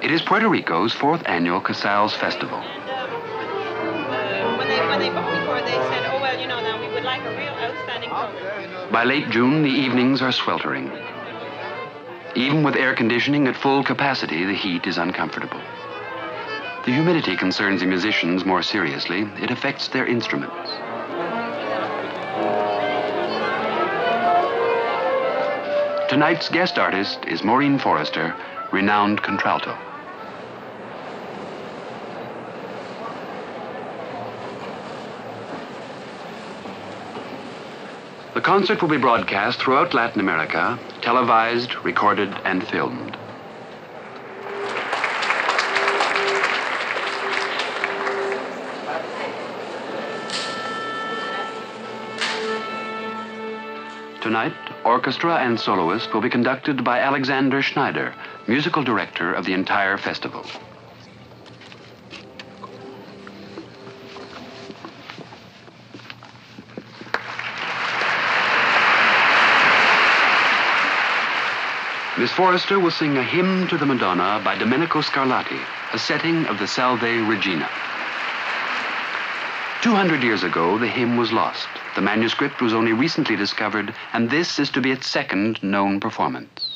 It is Puerto Rico's 4th annual Casals Festival. When they booked me for it, they said, oh, well, you know, now we would like a real outstanding program. By late June, the evenings are sweltering. Even with air conditioning at full capacity, the heat is uncomfortable. The humidity concerns the musicians more seriously. It affects their instruments. Tonight's guest artist is Maureen Forrester, renowned contralto. The concert will be broadcast throughout Latin America, televised, recorded, and filmed. Tonight, orchestra and soloist will be conducted by Alexander Schneider, musical director of the entire festival. Miss Forrester will sing a hymn to the Madonna by Domenico Scarlatti, a setting of the Salve Regina. 200 years ago, the hymn was lost. The manuscript was only recently discovered, and this is to be its second known performance.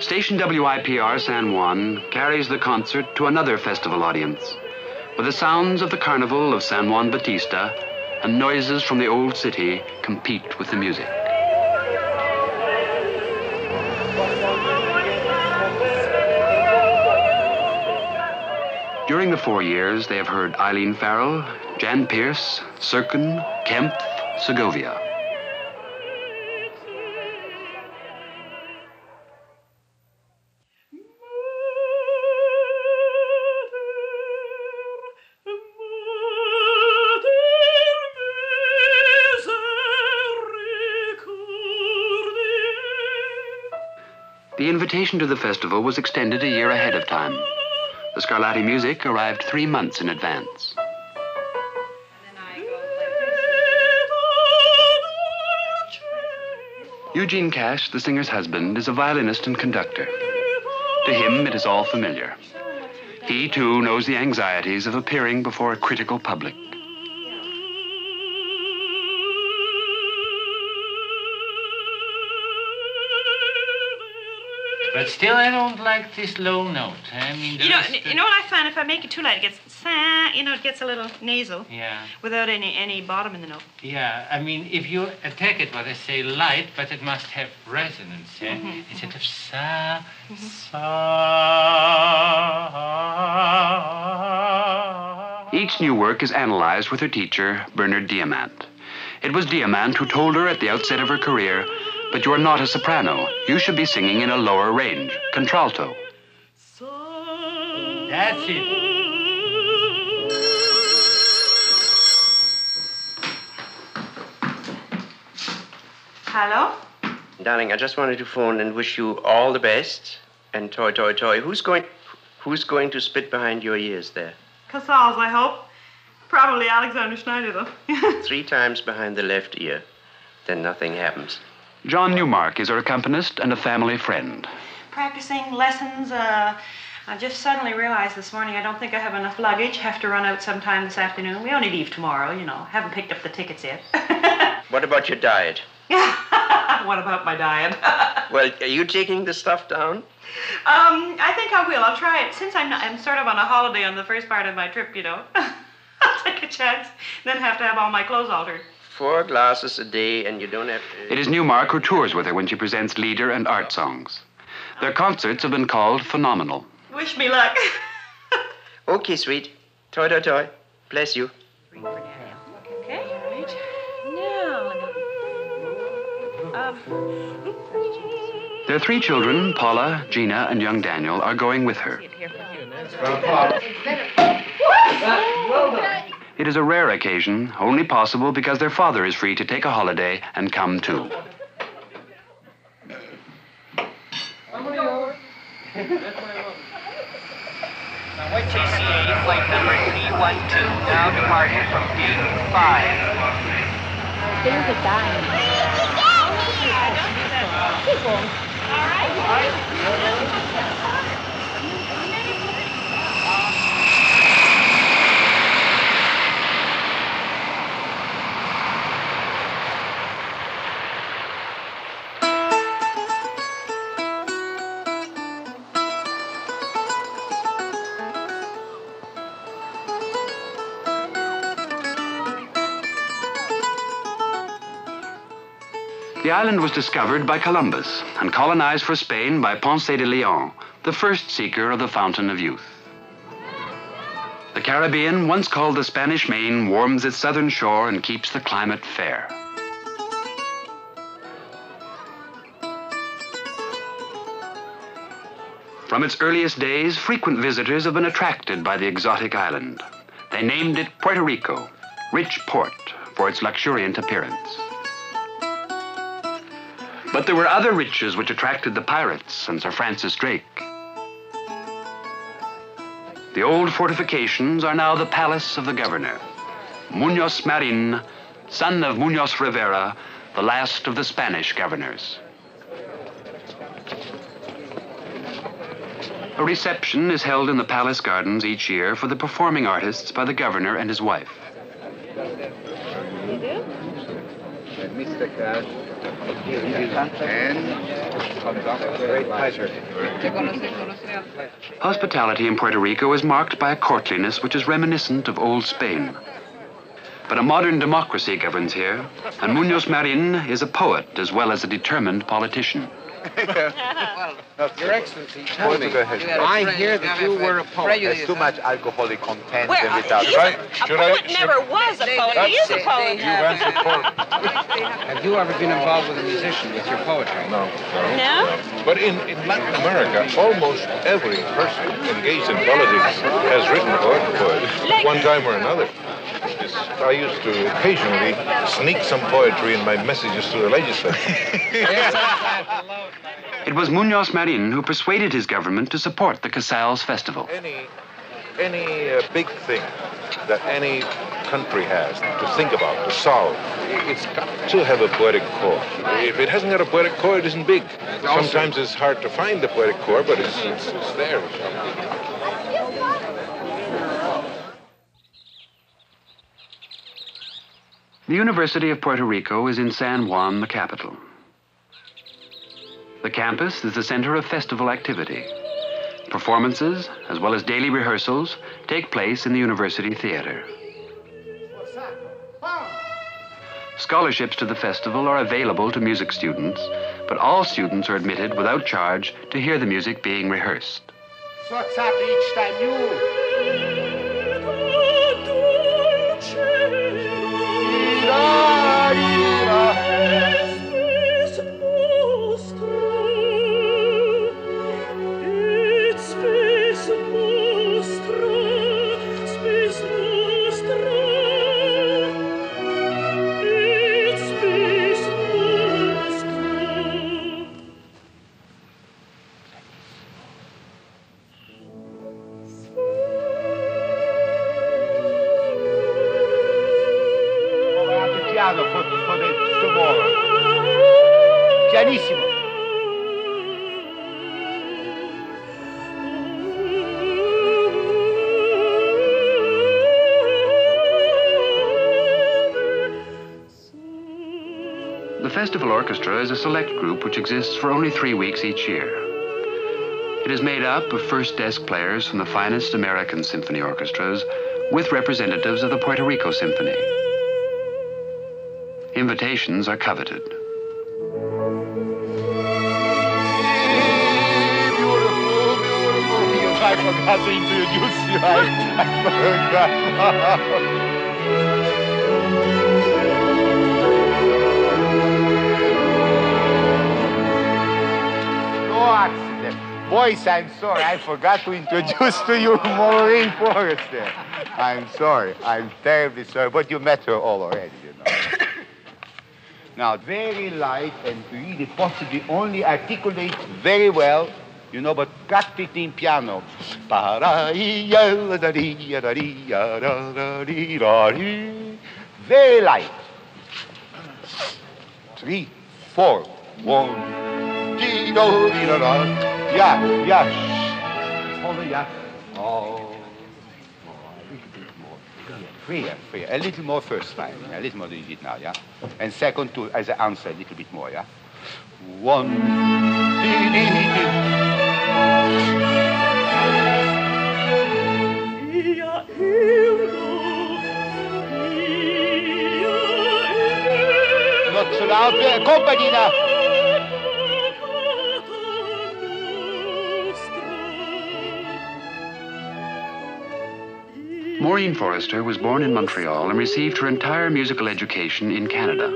Station WIPR San Juan carries the concert to another festival audience where the sounds of the carnival of San Juan Bautista and noises from the old city compete with the music. During the 4 years, they have heard Eileen Farrell, Jan Pierce, Sirkin, Kemp, Segovia. The invitation to the festival was extended a year ahead of time. The Scarlatti music arrived 3 months in advance. Eugene Kash, the singer's husband, is a violinist and conductor. To him, it is all familiar. He, too, knows the anxieties of appearing before a critical public. But still, I don't like this low note. I mean, you know what I find? If I make it too light, it gets it gets a little nasal. Yeah. Without any bottom in the note. Yeah, I mean, if you attack it, what I say, light, but it must have resonance, instead of sa, sa. Each new work is analyzed with her teacher, Bernard Diamant. It was Diamant who told her at the outset of her career, "But you are not a soprano. You should be singing in a lower range, contralto." That's it. Hello? Darling, I just wanted to phone and wish you all the best. And toi, toi, toi. Who's going to spit behind your ears there? Casals, I hope. Probably Alexander Schneider, though. 3 times behind the left ear. Then nothing happens. John Newmark is her accompanist and a family friend. Practicing lessons. I just suddenly realized this morning I don't think I have enough luggage. Have to run out sometime this afternoon. We only leave tomorrow, you know. Haven't picked up the tickets yet. What about your diet? What about my diet? Well, are you taking the stuff down? I think I will. I'll try it. Since I'm sort of on a holiday on the first part of my trip, you know. I'll take a chance, then have to have all my clothes altered. 4 glasses a day and you don't have to... It is Newmark who tours with her when she presents leader and art songs. Their concerts have been called phenomenal. Wish me luck. Okay, sweet. Toi, toi, toi. Bless you. Okay, all right. Now, their 3 children, Paula, Gina, and young Daniel, are going with her. It is a rare occasion, only possible because their father is free to take a holiday and come too. TCA flight number C12 now departing from gate 5. There's a dime. All The island was discovered by Columbus and colonized for Spain by Ponce de Leon, the first seeker of the Fountain of Youth. The Caribbean, once called the Spanish Main, warms its southern shore and keeps the climate fair. From its earliest days, frequent visitors have been attracted by the exotic island. They named it Puerto Rico, rich port, for its luxuriant appearance. But there were other riches which attracted the pirates and Sir Francis Drake. The old fortifications are now the palace of the governor, Muñoz Marín, son of Muñoz Rivera, the last of the Spanish governors. A reception is held in the palace gardens each year for the performing artists by the governor and his wife. Mr. Kash, and great pleasure. Hospitality in Puerto Rico is marked by a courtliness which is reminiscent of old Spain. But a modern democracy governs here, and Muñoz Marín is a poet as well as a determined politician. Your Excellency, tell me, I hear that you were a poet. There's too much alcoholic content in it. A poet never was a poet. He is a poet. Have you ever been involved with a musician with your poetry? No. No? But in Latin America, almost every person engaged in politics has written poetry at one time or another. I used to occasionally sneak some poetry in my messages to the legislature. It was Muñoz Marín who persuaded his government to support the Casals Festival. Any big thing that any country has to think about, to solve, it's got to have a poetic core. If it hasn't got a poetic core, it isn't big. Sometimes it's hard to find the poetic core, but it's there. The University of Puerto Rico is in San Juan, the capital. The campus is the center of festival activity. Performances, as well as daily rehearsals, take place in the university theater. Scholarships to the festival are available to music students, but all students are admitted without charge to hear the music being rehearsed. Buenísimo. The Festival Orchestra is a select group which exists for only 3 weeks each year. It is made up of first desk players from the finest American symphony orchestras with representatives of the Puerto Rico Symphony. Invitations are coveted. Beautiful. I forgot to introduce you. I forgot. Boys, I'm sorry, I forgot to introduce to you Maureen Forrester. I'm sorry, I'm terribly sorry, but you met her all already, you know. Now, very light and really possibly only articulate very well, you know, but cut it in piano. Very light. 3, 4, 1, 2, 3, 4. Yeah, yeah. Follow, yeah. Oh, a little bit more. Freer, freer. A little more first time. A little more easy now, yeah? And second, too, as an answer, a little bit more, yeah? 1. Not so loud. Company now. Maureen Forrester was born in Montreal and received her entire musical education in Canada.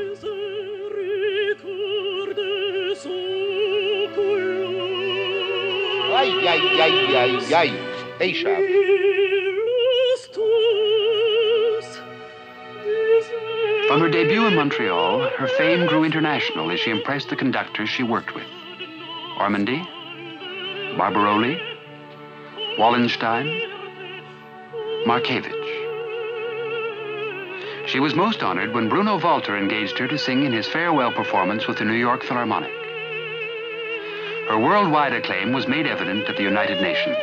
Ay, ay, ay, ay, ay. A sharp. From her debut in Montreal, her fame grew international as she impressed the conductors she worked with. Ormandy, Barbaroli, Wallenstein, Markevich. She was most honored when Bruno Walter engaged her to sing in his farewell performance with the New York Philharmonic. Her worldwide acclaim was made evident at the United Nations.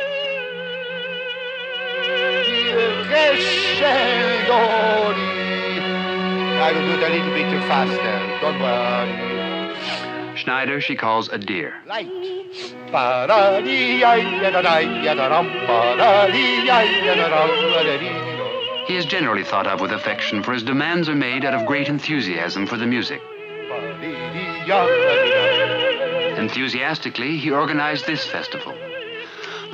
I will do it a little bit too faster. Don't worry. Schneider she calls a dear. Light. He is generally thought of with affection, for his demands are made out of great enthusiasm for the music. Enthusiastically, he organized this festival.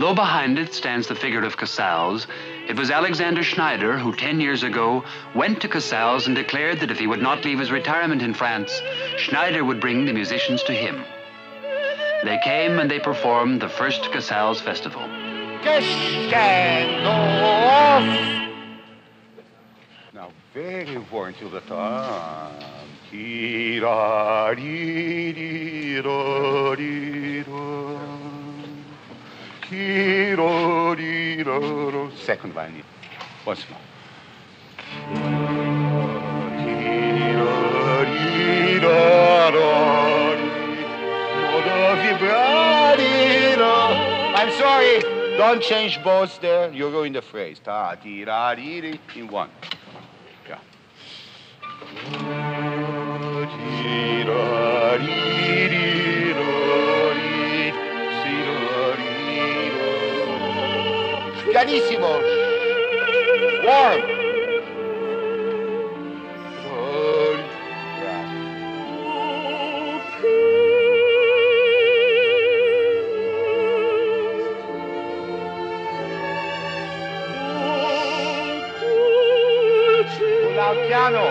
Though behind it stands the figure of Casals, it was Alexander Schneider who 10 years ago went to Casals and declared that if he would not leave his retirement in France, Schneider would bring the musicians to him. They came and they performed the first Casals Festival. Now, very important to the time. Second line. Once more. I'm sorry, don't change both there. You ruin the phrase. In one. Yeah. Pianissimo. Warm. Piano.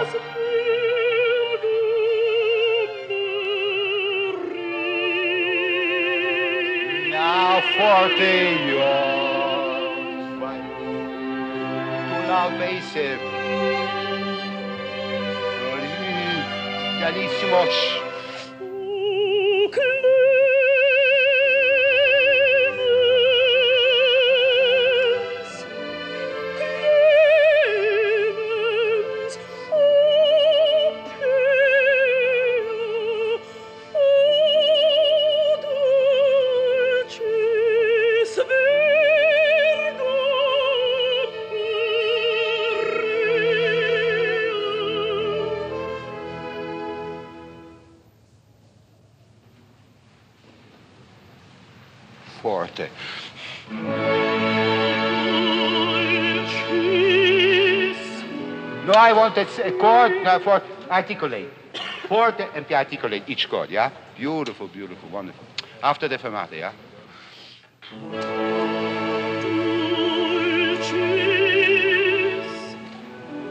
Now 40 years. Too loud bass. Pianissimo. forte. No, I want a chord, no, for articulate. Forte and articulate each chord, yeah? Beautiful, beautiful, wonderful. After the fermata, yeah?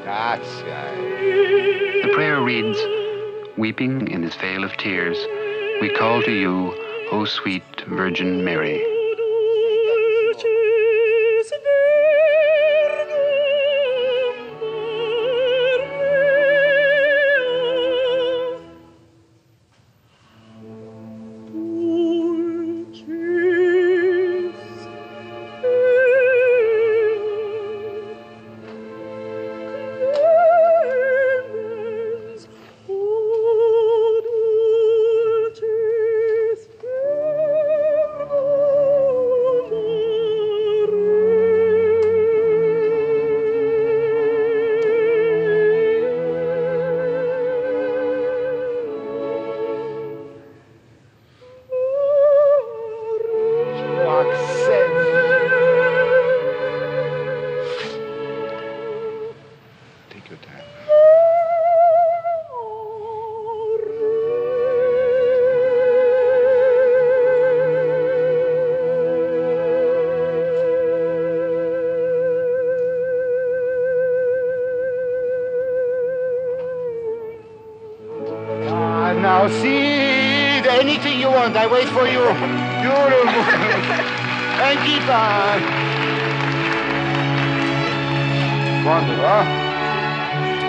That's right. The prayer reads, weeping in this veil of tears, we call to you, O sweet Virgin Mary. I wait for you. Beautiful. And keep on. Wonderful, huh?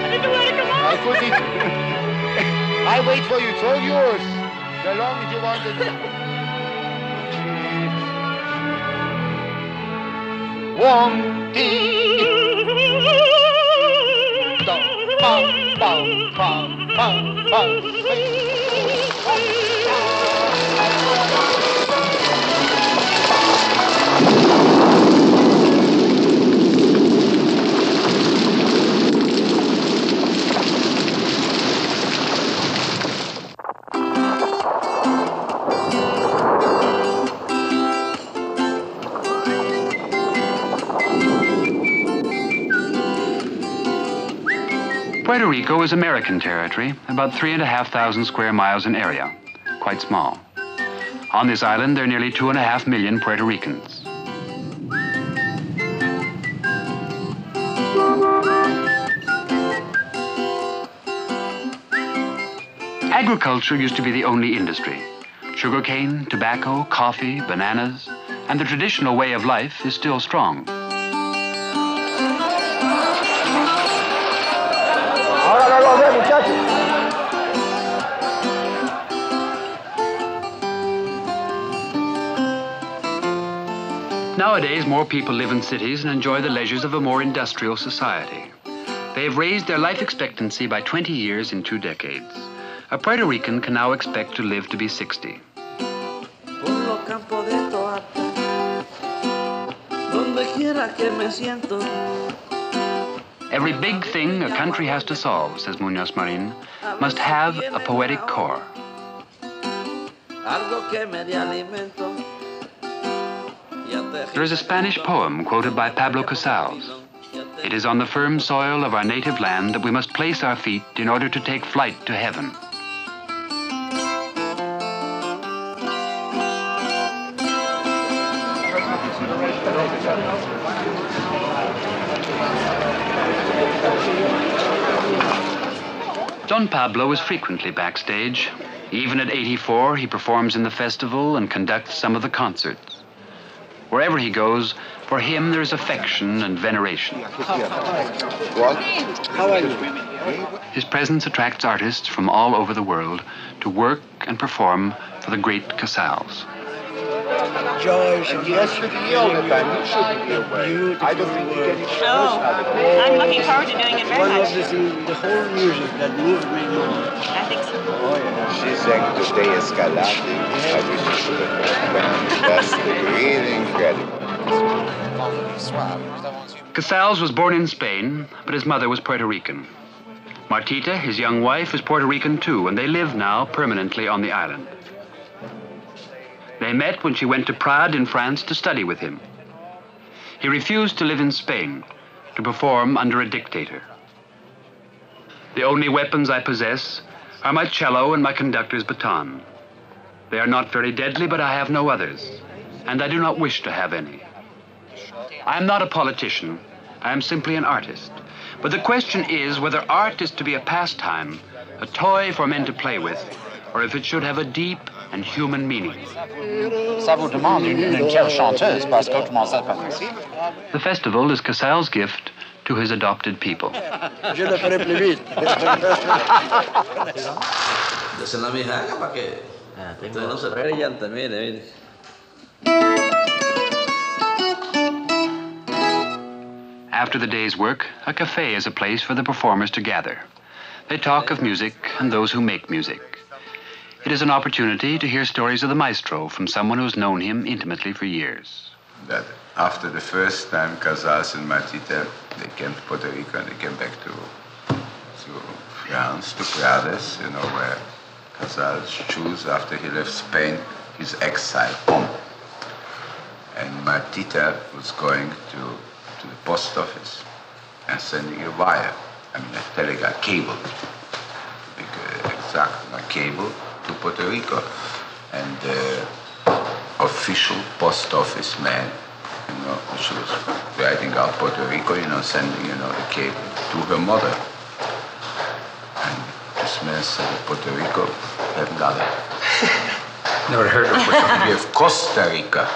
I didn't want to come on. I put it. I wait for you. It's all yours. The long as you want it. One, two, bum, bum, bum, bum, bum. Puerto Rico is American territory, about 3,500 square miles in area, quite small. On this island, there are nearly 2.5 million Puerto Ricans. Agriculture used to be the only industry. Sugarcane, tobacco, coffee, bananas, and the traditional way of life is still strong. Nowadays, more people live in cities and enjoy the leisures of a more industrial society. They have raised their life expectancy by 20 years in 2 decades. A Puerto Rican can now expect to live to be 60. Every big thing a country has to solve, says Muñoz Marín, must have a poetic core. There is a Spanish poem quoted by Pablo Casals. It is on the firm soil of our native land that we must place our feet in order to take flight to heaven. Don Pablo is frequently backstage. Even at 84, he performs in the festival and conducts some of the concerts. Wherever he goes, for him there is affection and veneration. What? How are you? His presence attracts artists from all over the world to work and perform for the great Casals. George, yes, you feel it. You should be aware. I don't think you get I'm looking forward to doing it very much. The whole music that moved me on. I think so. Oh, yeah. She sang today Scarlatti. I wish you should have heard. That's really incredible. Casals was born in Spain, but his mother was Puerto Rican. Martita, his young wife, is Puerto Rican too, and they live now permanently on the island. They met when she went to Prades in France to study with him. He refused to live in Spain, to perform under a dictator. The only weapons I possess are my cello and my conductor's baton. They are not very deadly, but I have no others, and I do not wish to have any. I am not a politician. I am simply an artist. But the question is whether art is to be a pastime, a toy for men to play with, or if it should have a deep and human meaning. The festival is Casals' gift to his adopted people. After the day's work, a cafe is a place for the performers to gather. They talk of music and those who make music. It is an opportunity to hear stories of the maestro from someone who's known him intimately for years. That after the first time Casals and Martita, they came to Puerto Rico and they came back to France, to Prades, you know, where Casals chose after he left Spain his exile home. And Martita was going to the post office and sending a wire, I mean a telegraph cable, big, exact a cable to Puerto Rico, and the official post office man, you know, she was writing out Puerto Rico, you know, sending, you know, the cable to her mother, and this man said, Puerto Rico, haven't got it. Never heard of Puerto Rico. Costa Rica.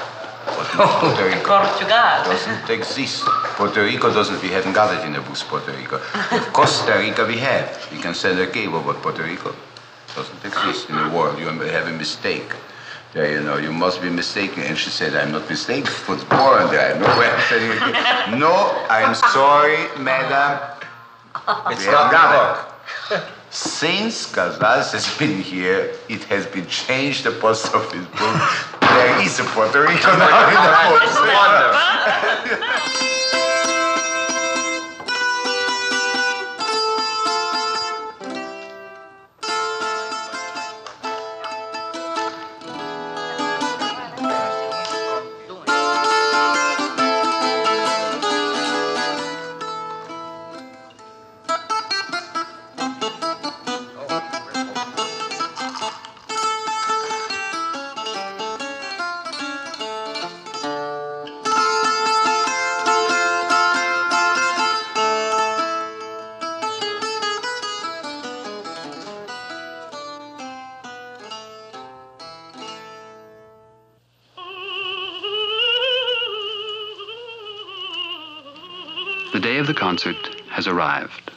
Puerto Rico Portugal. Doesn't exist. Puerto Rico doesn't, we haven't got it in the books, Puerto Rico. If Costa Rica we have. We can send a cable, but Puerto Rico doesn't exist in the world. You have a mistake. There, you know, you must be mistaken. And she said, I'm not mistaken, for the poor and there. I know where I'm sending a cable. No, I'm sorry, madam. It's not got it. Since Casals has been here, it has been changed, the post office book. There is a Puerto Rico now in the post. The day of the concert has arrived.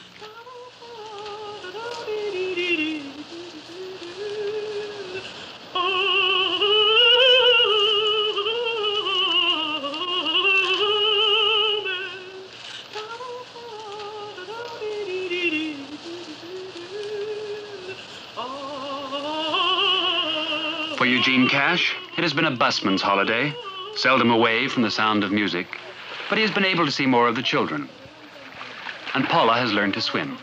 For Eugene Kash, it has been a busman's holiday, seldom away from the sound of music. But he has been able to see more of the children. And Paula has learned to swim.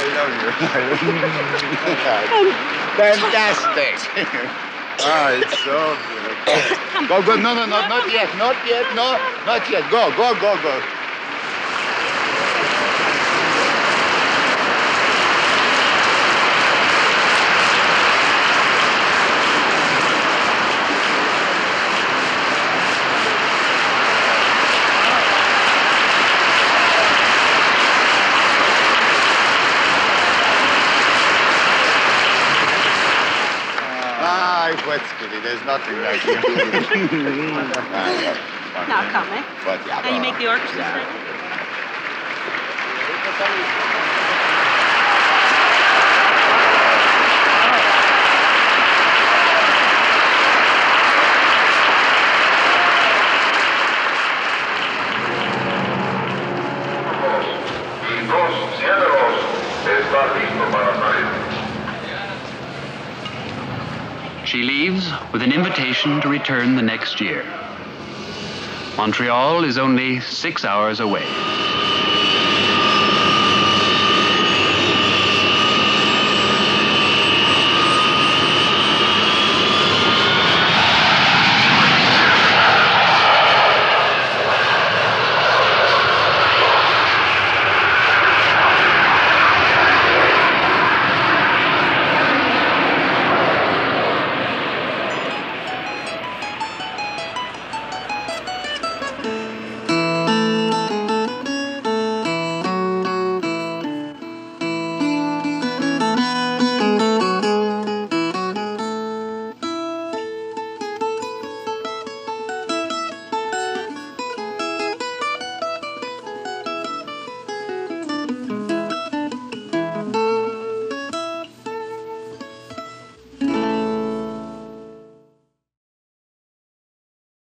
I know you. Fantastic. Ah, it's so good. Go, go, no, not yet. Go, go, go, go. There's nothing like you. Now come, eh? But, yeah, now you make the orchestra. She leaves with an invitation to return the next year. Montreal is only 6 hours away.